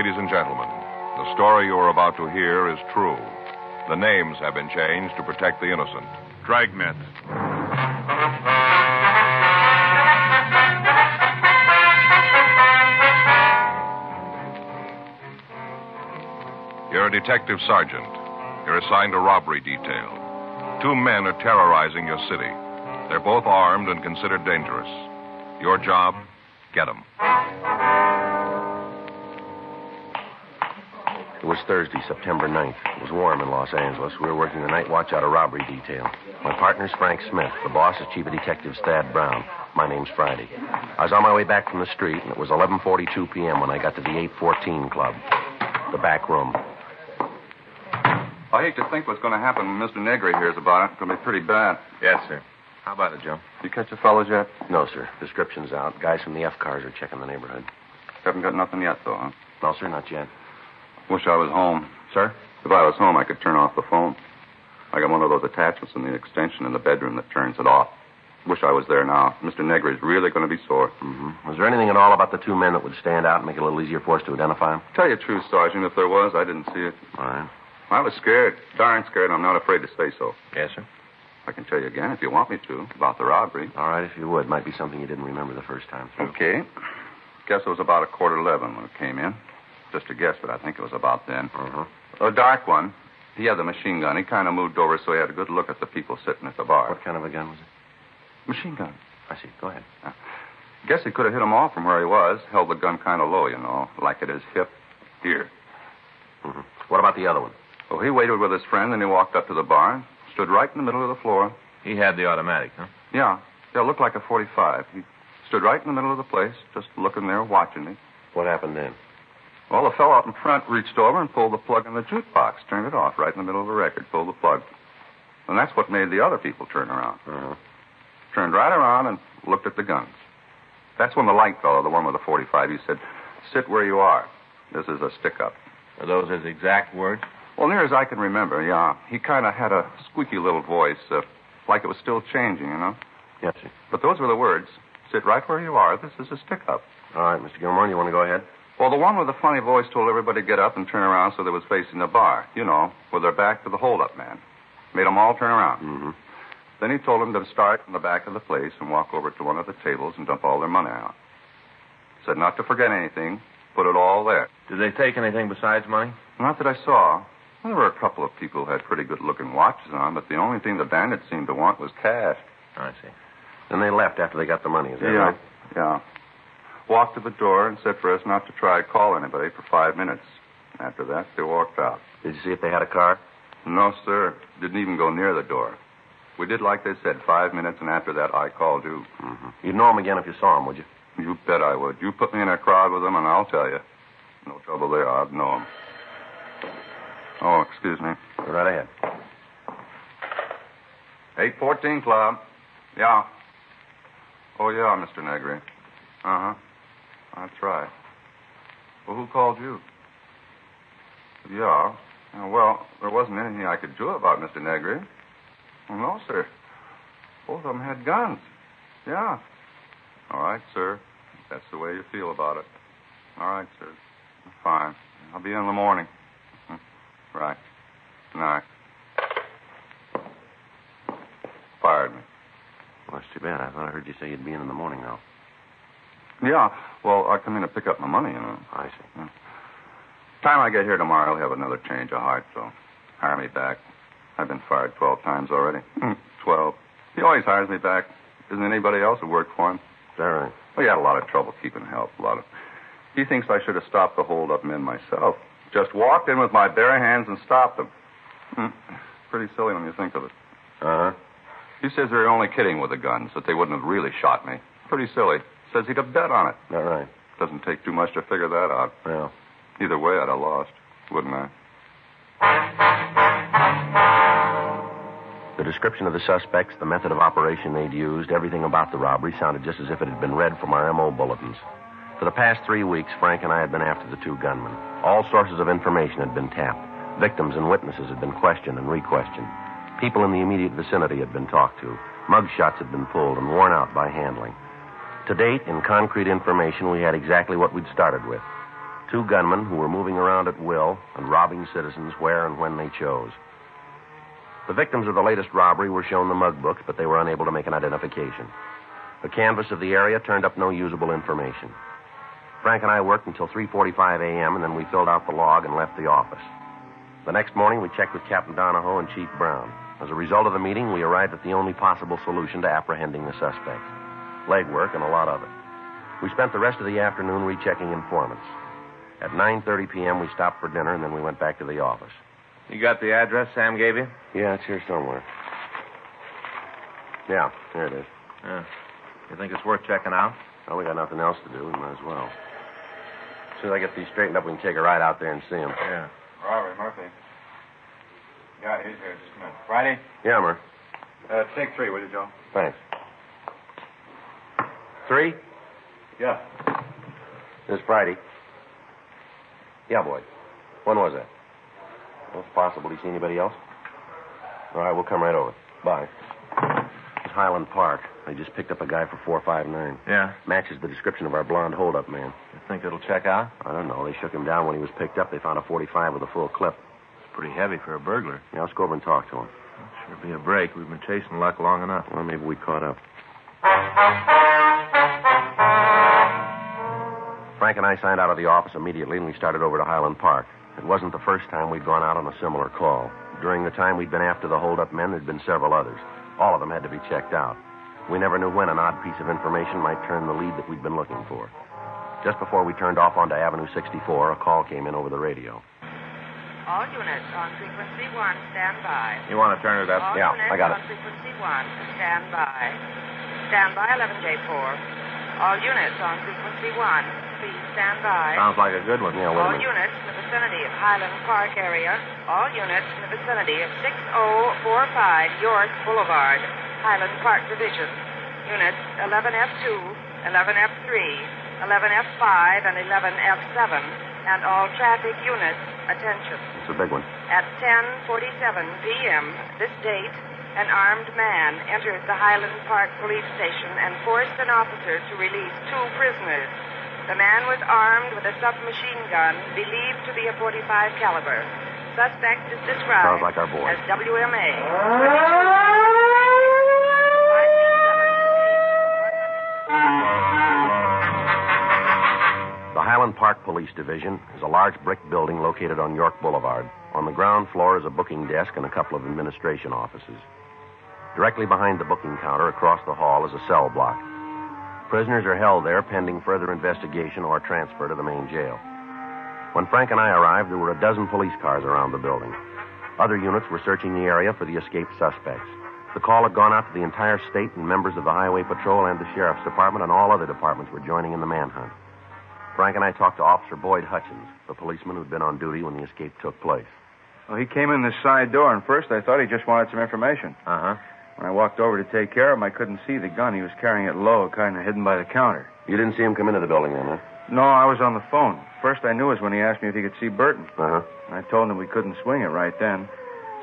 Ladies and gentlemen, the story you are about to hear is true. The names have been changed to protect the innocent. Dragnet. You're a detective sergeant. You're assigned a robbery detail. Two men are terrorizing your city. They're both armed and considered dangerous. Your job, get them. It was Thursday, September 9th. It was warm in Los Angeles. We were working the night watch out of robbery detail. My partner's Frank Smith. The boss is Chief of Detectives Thad Brown. My name's Friday. I was on my way back from the street, and it was 11:42 p.m. when I got to the 814 Club, the back room. I hate to think what's going to happen when Mr. Negri hears about it. It's going to be pretty bad. Yes, sir. How about it, Joe? You catch the fellas yet? No, sir. Description's out. Guys from the F cars are checking the neighborhood. Haven't got nothing yet, though, huh? No, sir, not yet. Wish I was home. Sir? If I was home, I could turn off the phone. I got one of those attachments in the extension in the bedroom that turns it off. Wish I was there now. Mr. Negri's really going to be sore. Mm-hmm. Was there anything at all about the two men that would stand out and make it a little easier for us to identify them? Tell you the truth, Sergeant. If there was, I didn't see it. All right. I was scared. Darn scared, and I'm not afraid to say so. Yes, sir? I can tell you again, if you want me to, about the robbery. All right, if you would. Might be something you didn't remember the first time through. Okay. Guess it was about 11:15 when it came in. Just a guess, but I think it was about then. Mm-hmm. A dark one. He had the machine gun. He kind of moved over so he had a good look at the people sitting at the bar. What kind of a gun was it? Machine gun. I see. Go ahead. Guess he could have hit them all from where he was. Held the gun kind of low, you know, like at his hip here. Mm-hmm. What about the other one? Well, he waited with his friend, then he walked up to the bar and stood right in the middle of the floor. He had the automatic, huh? Yeah, it looked like a 45. He stood right in the middle of the place, just looking there, watching me. What happened then? Well, the fellow out in front reached over and pulled the plug on the jukebox, turned it off right in the middle of the record, pulled the plug. And that's what made the other people turn around. Uh-huh. Turned right around and looked at the guns. That's when the light fellow, the one with the 45, he said, "Sit where you are. This is a stick-up." Are those his exact words? Well, near as I can remember, yeah. He kind of had a squeaky little voice, like it was still changing, you know? Yes, sir. But those were the words. "Sit right where you are. This is a stick-up." All right, Mr. Gilmore, you want to go ahead? Well, the one with the funny voice told everybody to get up and turn around so they was facing the bar, you know, with their back to the hold-up man. Made them all turn around. Mm-hmm. Then he told them to start from the back of the place and walk over to one of the tables and dump all their money out. Said not to forget anything, put it all there. Did they take anything besides money? Not that I saw. Well, there were a couple of people who had pretty good-looking watches on, but the only thing the bandits seemed to want was cash. I see. Then they left after they got the money, is that right? Yeah. Walked to the door and said for us not to try to call anybody for 5 minutes. After that, they walked out. Did you see if they had a car? No, sir. Didn't even go near the door. We did like they said, 5 minutes, and after that, I called you. Mm-hmm. You'd know them again if you saw them, would you? You bet I would. You put me in a crowd with them, and I'll tell you. No trouble there. I'd know them. Oh, excuse me. Go right ahead. 814 Club. Yeah. Oh, yeah, Mr. Negri. Uh-huh. That's right. Well, who called you? Yeah. Well, there wasn't anything I could do about Mr. Negri. No, sir. Both of them had guns. Yeah. All right, sir. That's the way you feel about it. All right, sir. Fine. I'll be in the morning. Right. Good night. Fired me. Well, that's too bad. I thought I heard you say you'd be in the morning, though. Yeah, well, I come in to pick up my money, you know. I see. Yeah. Time I get here tomorrow, I'll have another change of heart, so hire me back. I've been fired 12 times already. 12. He always hires me back. Isn't anybody else who worked for him? Is that right? Well, he had a lot of trouble keeping help, He thinks I should have stopped the hold-up men myself. Just walked in with my bare hands and stopped them. Pretty silly when you think of it. Uh-huh. He says they're only kidding with the guns, that they wouldn't have really shot me. Pretty silly. Says he'd have bet on it. All right. Doesn't take too much to figure that out. Well, either way, I'd have lost, wouldn't I? The description of the suspects, the method of operation they'd used, everything about the robbery sounded just as if it had been read from our M.O. bulletins. For the past 3 weeks, Frank and I had been after the two gunmen. All sources of information had been tapped. Victims and witnesses had been questioned and re-questioned. People in the immediate vicinity had been talked to. Mugshots had been pulled and worn out by handling. To date, in concrete information, we had exactly what we'd started with. two gunmen who were moving around at will and robbing citizens where and when they chose. The victims of the latest robbery were shown the mug books, but they were unable to make an identification. The canvas of the area turned up no usable information. Frank and I worked until 3:45 a.m., and then we filled out the log and left the office. The next morning, we checked with Captain Donahoe and Chief Brown. As a result of the meeting, we arrived at the only possible solution to apprehending the suspects. Legwork and a lot of it. We spent the rest of the afternoon rechecking informants. At 9:30 p.m., we stopped for dinner, and then we went back to the office. You got the address Sam gave you? Yeah, it's here somewhere. Yeah, here it is. Yeah. You think it's worth checking out? Well, we got nothing else to do. We might as well. As soon as I get these straightened up, we can take a ride out there and see him. Yeah. Robert Murphy. Yeah, he's here. Just a minute. Friday? Yeah, Murphy. Take 3, will you, Joe? Thanks. 3? Yeah. This is Friday. Yeah, Boyd. When was that? Well, it's possible. Did you see anybody else? All right, we'll come right over. Bye. It's Highland Park. They just picked up a guy for 459. Yeah? Matches the description of our blonde holdup man. You think it'll check out? I don't know. They shook him down when he was picked up. They found a 45 with a full clip. It's pretty heavy for a burglar. Yeah, let's go over and talk to him. That'll sure be a break. We've been chasing luck long enough. Well, maybe we caught up. Frank and I signed out of the office immediately, and we started over to Highland Park. It wasn't the first time we'd gone out on a similar call. During the time we'd been after the holdup men, there'd been several others. All of them had to be checked out. We never knew when an odd piece of information might turn the lead that we'd been looking for. Just before we turned off onto Avenue 64, a call came in over the radio. All units on frequency 1, stand by. You want to turn it up? All yeah, I got it. All units on frequency 1, stand by. Stand by 11J4. All units on frequency 1, please stand by. Sounds like a good one. Yeah, all units in the vicinity of Highland Park area. All units in the vicinity of 6045 York Boulevard. Highland Park Division. Units 11F2, 11F3, 11F5, and 11F7. And all traffic units, attention. It's a big one. At 10:47 p.m. this date, an armed man entered the Highland Park police station and forced an officer to release 2 prisoners. The man was armed with a submachine gun believed to be a 45 caliber. Suspect is described like as WMA. The Highland Park Police Division is a large brick building located on York Boulevard. On the ground floor is a booking desk and a couple of administration offices. Directly behind the booking counter across the hall is a cell block. Prisoners are held there pending further investigation or transfer to the main jail. When Frank and I arrived, there were a dozen police cars around the building. Other units were searching the area for the escaped suspects. The call had gone out to the entire state, and members of the Highway Patrol and the Sheriff's Department and all other departments were joining in the manhunt. Frank and I talked to Officer Boyd Hutchins, the policeman who'd been on duty when the escape took place. Well, he came in this side door, and first I thought he just wanted some information. Uh-huh. When I walked over to take care of him, I couldn't see the gun. He was carrying it low, kind of hidden by the counter. You didn't see him come into the building then, huh? No, I was on the phone. First I knew was when he asked me if he could see Burton. Uh-huh. I told him we couldn't swing it right then.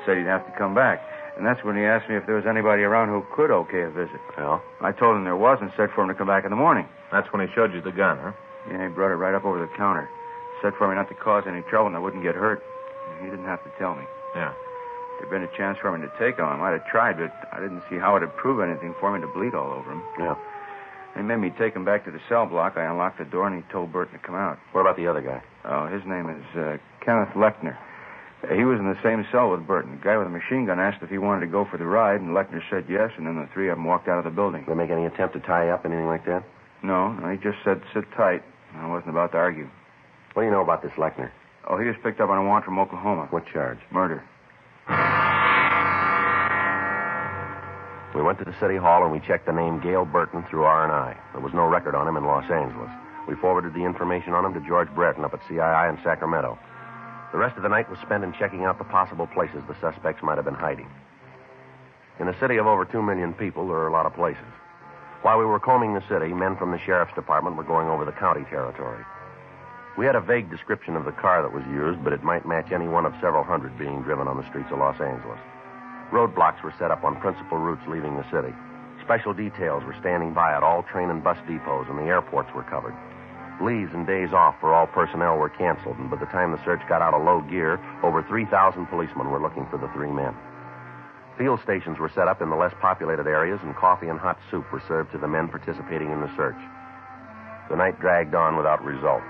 Said he'd have to come back. And that's when he asked me if there was anybody around who could okay a visit. Well? I told him there was and said for him to come back in the morning. That's when he showed you the gun, huh? Yeah, he brought it right up over the counter. Said for me not to cause any trouble and I wouldn't get hurt. He didn't have to tell me. Yeah. If there'd been a chance for me to take on him, I'd have tried, but I didn't see how it'd prove anything for me to bleed all over him. Yeah. They made me take him back to the cell block. I unlocked the door and he told Burton to come out. What about the other guy? Oh, his name is Kenneth Lechner. He was in the same cell with Burton. The guy with the machine gun asked if he wanted to go for the ride, and Lechner said yes, and then the three of them walked out of the building. Did they make any attempt to tie up, anything like that? No, he just said, sit tight. I wasn't about to argue. What do you know about this Lechner? Oh, he was picked up on a warrant from Oklahoma. What charge? Murder. We went to the city hall, and we checked the name Gale Burton through R&I. There was no record on him in Los Angeles. We forwarded the information on him to George Breton up at CII in Sacramento. The rest of the night was spent in checking out the possible places the suspects might have been hiding. In a city of over 2 million people, there are a lot of places. While we were combing the city, men from the sheriff's department were going over the county territory. We had a vague description of the car that was used, but it might match any one of several hundred being driven on the streets of Los Angeles. Roadblocks were set up on principal routes leaving the city. Special details were standing by at all train and bus depots, and the airports were covered. Leaves and days off for all personnel were canceled, and by the time the search got out of low gear, over 3,000 policemen were looking for the three men. Field stations were set up in the less populated areas, and coffee and hot soup were served to the men participating in the search. The night dragged on without result.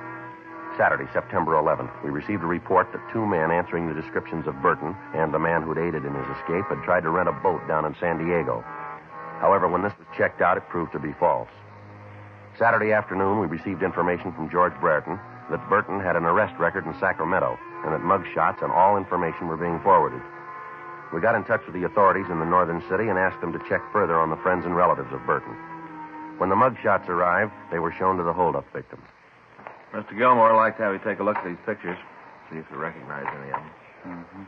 Saturday, September 11th, we received a report that two men answering the descriptions of Burton and the man who'd aided in his escape had tried to rent a boat down in San Diego. However, when this was checked out, it proved to be false. Saturday afternoon, we received information from George Brereton that Burton had an arrest record in Sacramento and that mug shots and all information were being forwarded. We got in touch with the authorities in the northern city and asked them to check further on the friends and relatives of Burton. When the mug shots arrived, they were shown to the holdup victims. Mr. Gilmore would like to have you take a look at these pictures, see if you recognize any of them. Mm-hmm.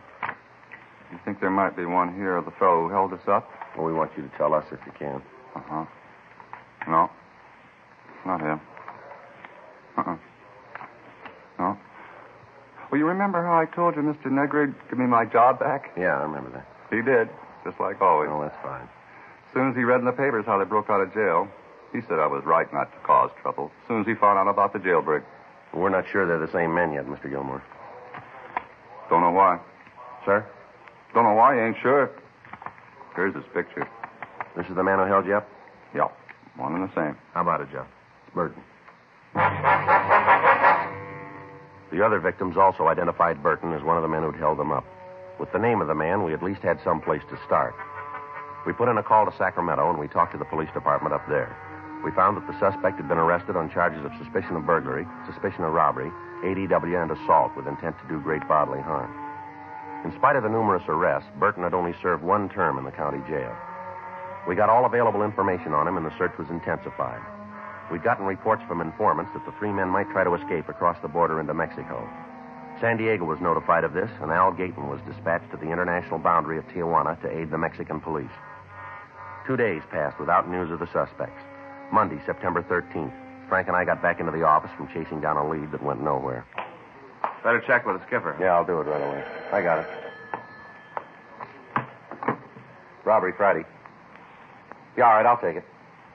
You think there might be one here of the fellow who held us up? Well, we want you to tell us if you can. Uh-huh. No. Not him. Uh-uh. No. Well, you remember how I told you Mr. Negri give me my job back? Yeah, I remember that. He did, just like always. Oh, that's fine. As soon as he read in the papers how they broke out of jail, he said I was right not to cause trouble. As soon as he found out about the jailbreak. Well, we're not sure they're the same men yet, Mr. Gilmore. Don't know why. Sir? Don't know why, you ain't sure. Here's his picture. This is the man who held you up? Yep. One and the same. How about it, Jeff? Burton. The other victims also identified Burton as one of the men who'd held them up. With the name of the man, we at least had some place to start. We put in a call to Sacramento, and we talked to the police department up there. We found that the suspect had been arrested on charges of suspicion of burglary, suspicion of robbery, ADW, and assault with intent to do great bodily harm. In spite of the numerous arrests, Burton had only served one term in the county jail. We got all available information on him, and the search was intensified. We'd gotten reports from informants that the three men might try to escape across the border into Mexico. San Diego was notified of this, and Al Gayton was dispatched to the international boundary of Tijuana to aid the Mexican police. 2 days passed without news of the suspects. Monday, September 13th, Frank and I got back into the office from chasing down a lead that went nowhere. Better check with the skipper. Yeah, I'll do it right away. I got it. Robbery Friday. Yeah, all right, I'll take it.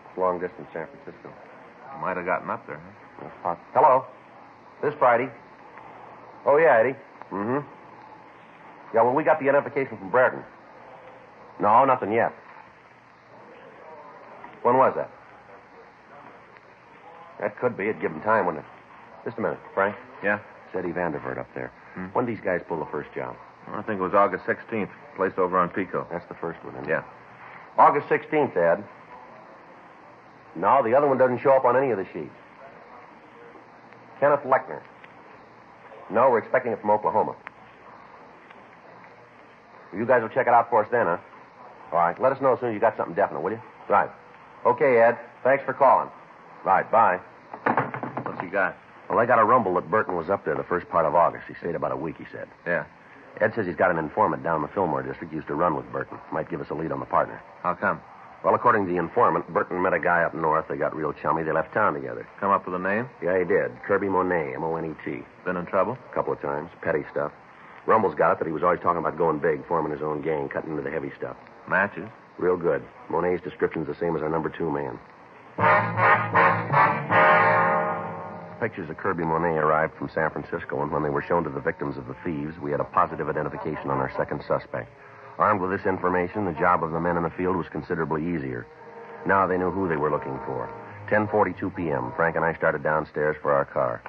It's long distance, San Francisco. You might have gotten up there, huh? Hello? This Friday? Oh, yeah, Eddie. Mm-hmm. Yeah, well, we got the identification from Brereton. No, nothing yet. When was that? That could be. It'd give him time, wouldn't it? Just a minute, Frank. Yeah? It's Eddie Vandervert up there. Hmm? When did these guys pull the first job? Well, I think it was August 16th. Place over on Pico. That's the first one, isn't it? Yeah. August 16th, Ed. No, the other one doesn't show up on any of the sheets. Kenneth Lechner. No, we're expecting it from Oklahoma. You guys will check it out for us then, huh? All right, let us know as soon as you got something definite, will you? Right. Okay, Ed. Thanks for calling. Right, bye. What's he got? Well, I got a rumble that Burton was up there the first part of August. He stayed about a week, he said. Yeah. Ed says he's got an informant down in the Fillmore district used to run with Burton. Might give us a lead on the partner. How come? Well, according to the informant, Burton met a guy up north. They got real chummy. They left town together. Come up with a name? Yeah, he did. Kirby Monet, M-O-N-E-T. Been in trouble? A couple of times. Petty stuff. Rumble's got it that he was always talking about going big, forming his own gang, cutting into the heavy stuff. Matches? Real good. Monet's description's the same as our number two man. Pictures of Kirby Monet arrived from San Francisco, and when they were shown to the victims of the thieves, we had a positive identification on our second suspect. Armed with this information, the job of the men in the field was considerably easier. Now they knew who they were looking for. 10:42 p.m., Frank and I started downstairs for our car.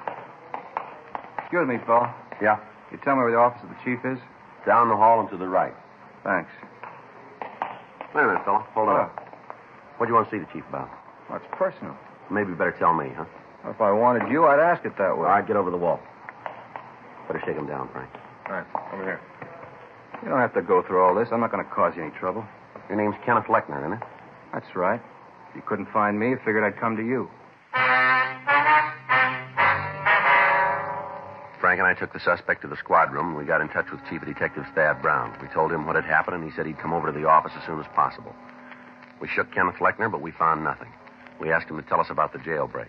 Excuse me, Paul. Yeah? You tell me where the office of the chief is? Down the hall and to the right. Thanks. Wait a minute, fella. Hold on. What do you want to see the chief about? Well, it's personal. Maybe you better tell me, huh? If I wanted you, I'd ask it that way. All right, get over the wall. Better shake him down, Frank. All right, over here. You don't have to go through all this. I'm not going to cause you any trouble. Your name's Kenneth Lechner, isn't it? That's right. If you couldn't find me, I figured I'd come to you. Frank and I took the suspect to the squad room. We got in touch with Chief of Detectives Thad Brown. We told him what had happened, and he said he'd come over to the office as soon as possible. We shook Kenneth Lechner, but we found nothing. We asked him to tell us about the jailbreak.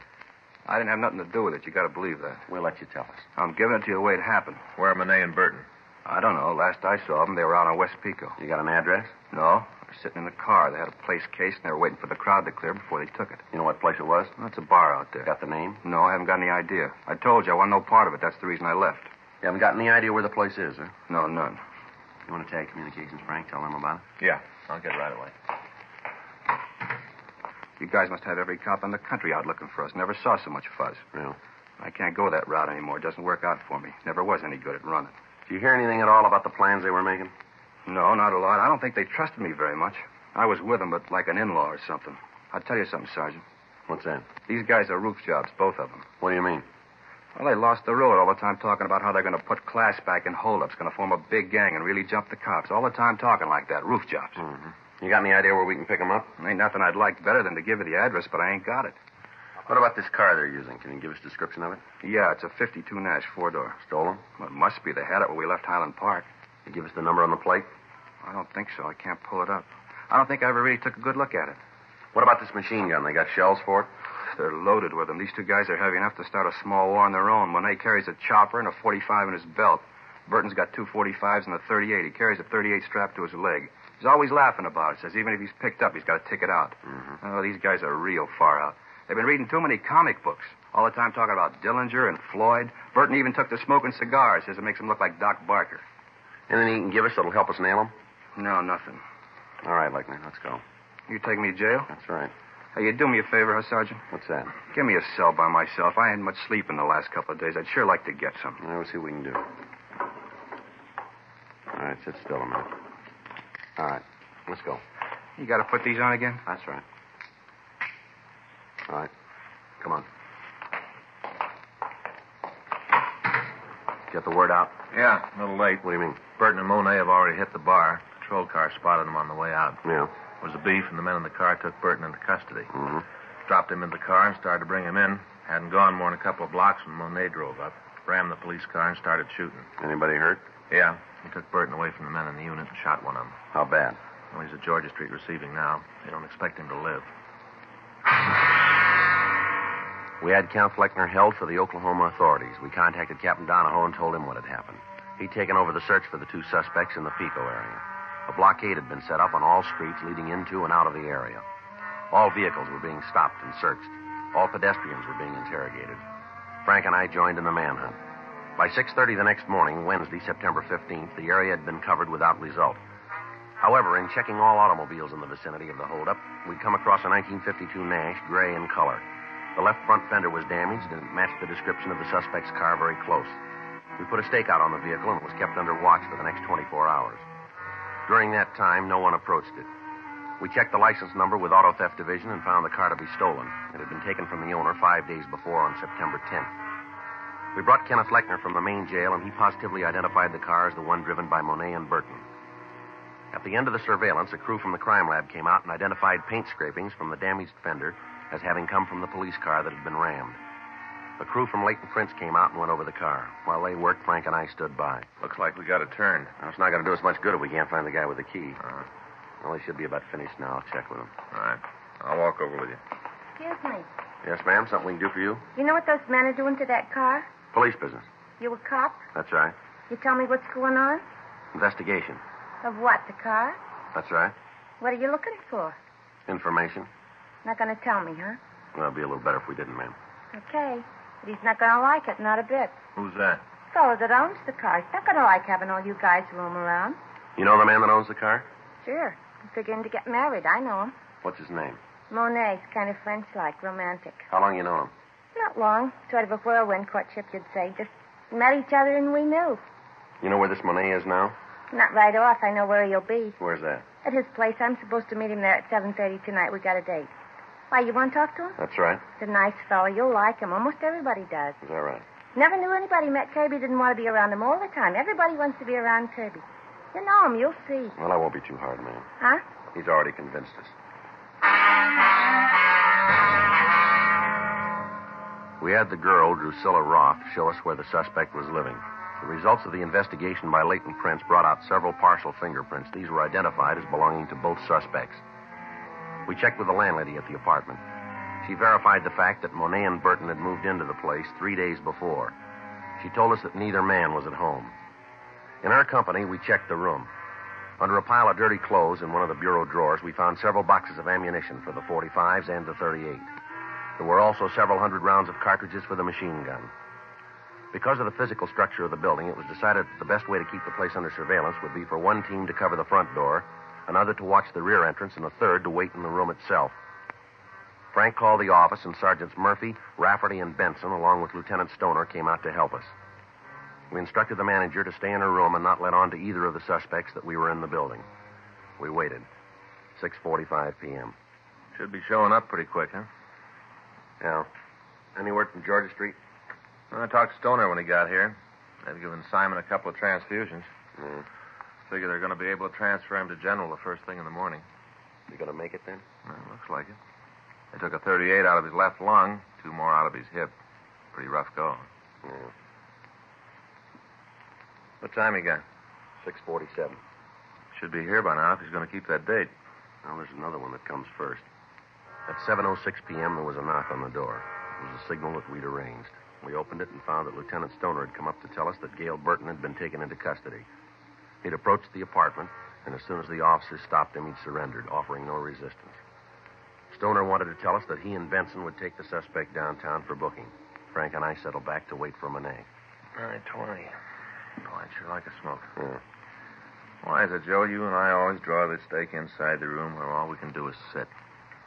I didn't have nothing to do with it. You got to believe that. We'll let you tell us. I'm giving it to you the way it happened. Where are Monet and Burton? I don't know. Last I saw them, they were out on West Pico. You got an address? No. They're sitting in the car. They had a place case, and they were waiting for the crowd to clear before they took it. You know what place it was? Well, it's a bar out there. Got the name? No, I haven't got any idea. I told you I want no part of it. That's the reason I left. You haven't got any idea where the place is, huh? No, none. You want to tag communications, Frank? Tell them about it? Yeah, I'll get right away. You guys must have every cop in the country out looking for us. Never saw so much fuzz. Real? I can't go that route anymore. It doesn't work out for me. Never was any good at running. Do you hear anything at all about the plans they were making? No, not a lot. I don't think they trusted me very much. I was with them, but like an in-law or something. I'll tell you something, Sergeant. What's that? These guys are roof jobs, both of them. What do you mean? Well, they lost the road all the time talking about how they're going to put class back in holdups, going to form a big gang and really jump the cops. All the time talking like that, roof jobs. Mm-hmm. You got any idea where we can pick them up? Ain't nothing I'd like better than to give you the address, but I ain't got it. What about this car they're using? Can you give us a description of it? Yeah, it's a 52 Nash four-door. Stolen? Well, it must be. They had it when we left Highland Park. Can you give us the number on the plate? I don't think so. I can't pull it up. I don't think I ever really took a good look at it. What about this machine gun? They got shells for it? They're loaded with them. These two guys are heavy enough to start a small war on their own. Monet carries a chopper and a 45 in his belt. Burton's got two 45s and a 38. He carries a 38 strapped to his leg. He's always laughing about it. Says even if he's picked up, he's got to take it out. Mm-hmm. Oh, these guys are real far out. They've been reading too many comic books. All the time talking about Dillinger and Floyd. Burton even took to smoking cigars. Says it makes him look like Doc Barker. Anything you can give us that'll help us nail him? No, nothing. All right, Lechner, let's go. You taking me to jail? That's right. Hey, you do me a favor, huh, Sergeant? What's that? Give me a cell by myself. I ain't much sleep in the last couple of days. I'd sure like to get some. Well, we'll see what we can do. All right, sit still a minute. All right, let's go. You got to put these on again? That's right. All right, come on. Get the word out? Yeah, a little late. What do you mean? Burton and Monet have already hit the bar. Patrol car spotted them on the way out. Yeah. It was a beef, and the men in the car took Burton into custody. Mm-hmm. Dropped him in the car and started to bring him in. Hadn't gone more than a couple of blocks when Monet drove up. Rammed the police car and started shooting. Anybody hurt? Yeah. He took Burton away from the men in the unit and shot one of them. How bad? Well, he's at Georgia Street receiving now. They don't expect him to live. We had Count Lechner held for the Oklahoma authorities. We contacted Captain Donahoe and told him what had happened. He'd taken over the search for the two suspects in the Pico area. A blockade had been set up on all streets leading into and out of the area. All vehicles were being stopped and searched. All pedestrians were being interrogated. Frank and I joined in the manhunt. By 6:30 the next morning, Wednesday, September 15th, the area had been covered without result. However, in checking all automobiles in the vicinity of the holdup, we'd come across a 1952 Nash, gray in color. The left front fender was damaged, and it matched the description of the suspect's car very close. We put a stakeout on the vehicle, and it was kept under watch for the next 24 hours. During that time, no one approached it. We checked the license number with Auto Theft Division and found the car to be stolen. It had been taken from the owner 5 days before on September 10th. We brought Kenneth Lechner from the main jail, and he positively identified the car as the one driven by Monet and Burton. At the end of the surveillance, a crew from the crime lab came out and identified paint scrapings from the damaged fender as having come from the police car that had been rammed. The crew from Lake and Prince came out and went over the car. While they worked, Frank and I stood by. Looks like we got it turned. Now, it's not going to do us much good if we can't find the guy with the key. Well, they should be about finished now. I'll check with them. All right. I'll walk over with you. Excuse me. Yes, ma'am. Something we can do for you? You know what those men are doing to that car? Police business. You a cop? That's right. You tell me what's going on? Investigation. Of what, the car? That's right. What are you looking for? Information. Not going to tell me, huh? Well, it'd be a little better if we didn't, ma'am. Okay. But he's not going to like it, not a bit. Who's that? The fellow that owns the car. He's not going to like having all you guys roam around. You know the man that owns the car? Sure. He's beginning to get married. I know him. What's his name? Monet. He's kind of French-like, romantic. How long you know him? Not long. Sort of a whirlwind courtship, you'd say. Just met each other and we knew. You know where this Monet is now? Not right off. I know where he'll be. Where's that? At his place. I'm supposed to meet him there at 7:30 tonight. We got a date. Why, you want to talk to him? That's right. He's a nice fellow. You'll like him. Almost everybody does. Is that right? Never knew anybody met Kirby didn't want to be around him all the time. Everybody wants to be around Kirby. You know him. You'll see. Well, I won't be too hard, ma'am. Huh? He's already convinced us. We had the girl, Drusilla Roth, show us where the suspect was living. The results of the investigation by Leighton Prince brought out several partial fingerprints. These were identified as belonging to both suspects. We checked with the landlady at the apartment. She verified the fact that Monet and Burton had moved into the place 3 days before. She told us that neither man was at home. In our company, we checked the room. Under a pile of dirty clothes in one of the bureau drawers, we found several boxes of ammunition for the .45s and the .38. There were also several hundred rounds of cartridges for the machine gun. Because of the physical structure of the building, it was decided that the best way to keep the place under surveillance would be for one team to cover the front door, another to watch the rear entrance, and a third to wait in the room itself. Frank called the office, and Sergeants Murphy, Rafferty, and Benson, along with Lieutenant Stoner, came out to help us. We instructed the manager to stay in her room and not let on to either of the suspects that we were in the building. We waited. 6:45 p.m. Should be showing up pretty quick, huh? Yeah. Any word from Georgia Street? I talked to Stoner when he got here. I'd given Simon a couple of transfusions. Figure they're going to be able to transfer him to General the first thing in the morning. You going to make it then? Well, looks like it. They took a .38 out of his left lung, two more out of his hip. Pretty rough go. Yeah. What time you got? 6:47. Should be here by now if he's going to keep that date. Well, there's another one that comes first. At 7:06 p.m., there was a knock on the door. It was a signal that we'd arranged. We opened it and found that Lieutenant Stoner had come up to tell us that Gail Burton had been taken into custody. He'd approached the apartment, and as soon as the officers stopped him, he'd surrendered, offering no resistance. Stoner wanted to tell us that he and Benson would take the suspect downtown for booking. Frank and I settled back to wait for Monet. 9:20. Oh, I'd sure like a smoke. Yeah. Why is it, Joe, you and I always draw this stake inside the room where all we can do is sit?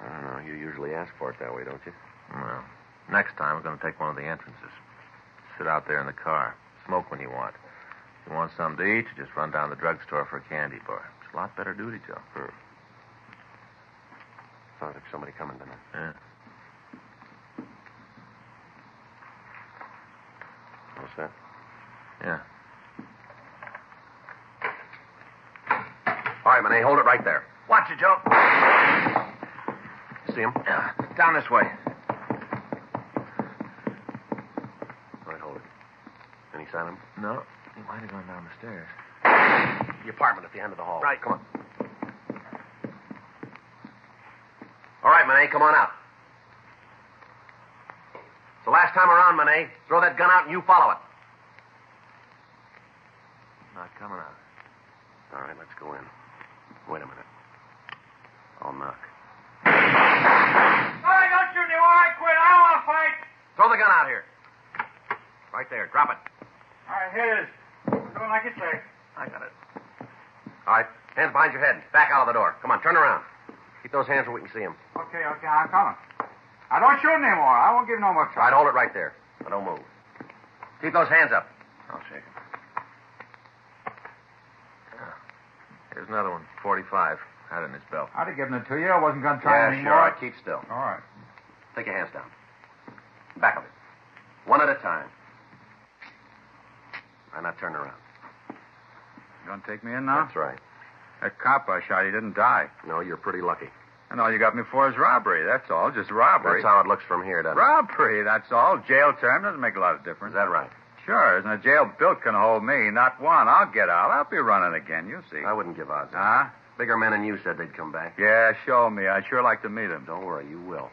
I don't know. You usually ask for it that way, don't you? Well, next time we're going to take one of the entrances. Sit out there in the car. Smoke when you want. If you want something to eat, you just run down to the drugstore for a candy bar. It's a lot better duty, Joe. Hmm. Sounds like somebody coming tonight. Yeah. What's that? Yeah. All right, Monet, hold it right there. Watch it, Joe. See him? Yeah. Down this way. All right, hold it. Any sign of him? No. He might have gone down the stairs. The apartment at the end of the hall. Right, come on. All right, Monet, come on out. It's the last time around, Monet. Throw that gun out and you follow it. Not coming out. All right, let's go in. Wait a minute. I'll knock. Sorry, don't shoot me while I quit. I don't want to fight. Throw the gun out here. Right there. Drop it. All right, here it is. Don't like it, sir. I got it. All right, hands behind your head. Back out of the door. Come on, turn around. Keep those hands where we can see him. Okay, I'll come. I don't shoot anymore. I won't give no more trouble. All right, hold it right there. Now don't move. Keep those hands up. I'll shake him. Here's another one, .45. Had it in his belt. I'd have given it to you. I wasn't going to try anymore. Yeah, sure. Keep still. All right. Take your hands down. Back of it. One at a time. And now turn around. You going to take me in now? That's right. That cop I shot, he didn't die. No, you're pretty lucky. And all you got me for is robbery, that's all. Just robbery. That's how it looks from here, doesn't it? Robbery, that's all. Jail term doesn't make a lot of difference. Is that right? Sure, isn't a jail built can hold me? Not one. I'll get out. I'll be running again, you see. I wouldn't give odds. Huh? Bigger men than you said they'd come back. Yeah, show me. I'd sure like to meet him. Don't worry, you will.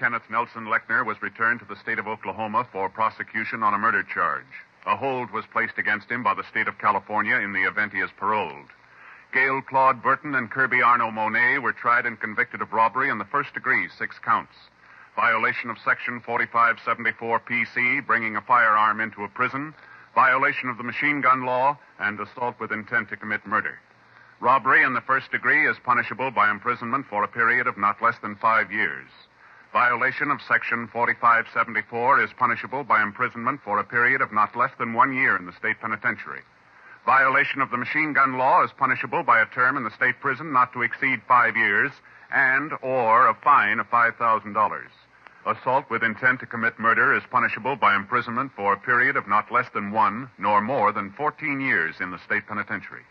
Kenneth Nelson Lechner was returned to the state of Oklahoma for prosecution on a murder charge. A hold was placed against him by the state of California in the event he is paroled. Gail Claude Burton and Kirby Arno Monet were tried and convicted of robbery in the first degree, 6 counts. Violation of Section 4574 PC, bringing a firearm into a prison, violation of the machine gun law, and assault with intent to commit murder. Robbery in the first degree is punishable by imprisonment for a period of not less than 5 years. Violation of Section 4574 is punishable by imprisonment for a period of not less than 1 year in the state penitentiary. Violation of the machine gun law is punishable by a term in the state prison not to exceed 5 years and or a fine of $5,000. Assault with intent to commit murder is punishable by imprisonment for a period of not less than 1 nor more than 14 years in the state penitentiary.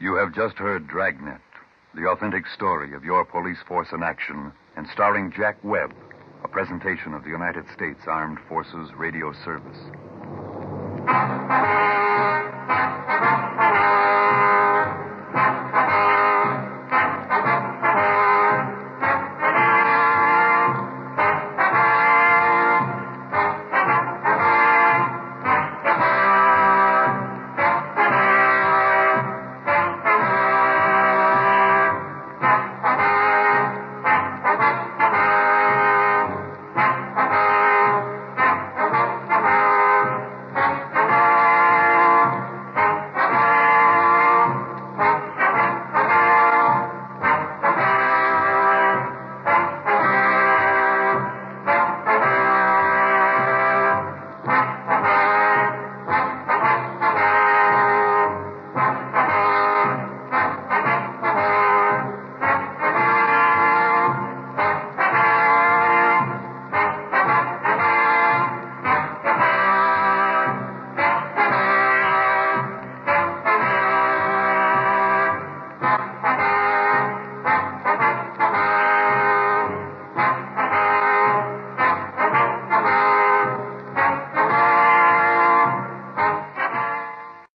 You have just heard Dragnet, the authentic story of your police force in action, and starring Jack Webb, a presentation of the United States Armed Forces Radio Service.